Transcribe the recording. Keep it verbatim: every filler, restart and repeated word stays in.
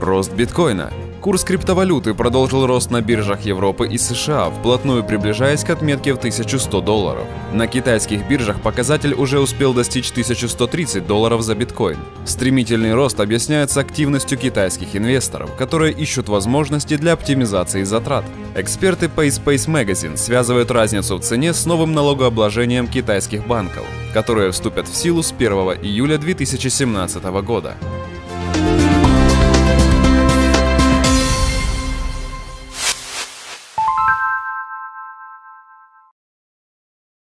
Рост биткоина. Курс криптовалюты продолжил рост на биржах Европы и США, вплотную приближаясь к отметке в тысячу сто долларов. На китайских биржах показатель уже успел достичь тысячу сто тридцать долларов за биткоин. Стремительный рост объясняется активностью китайских инвесторов, которые ищут возможности для оптимизации затрат. Эксперты PaySpace Magazine связывают разницу в цене с новым налогообложением китайских банков, которые вступят в силу с первого июля две тысячи семнадцатого года.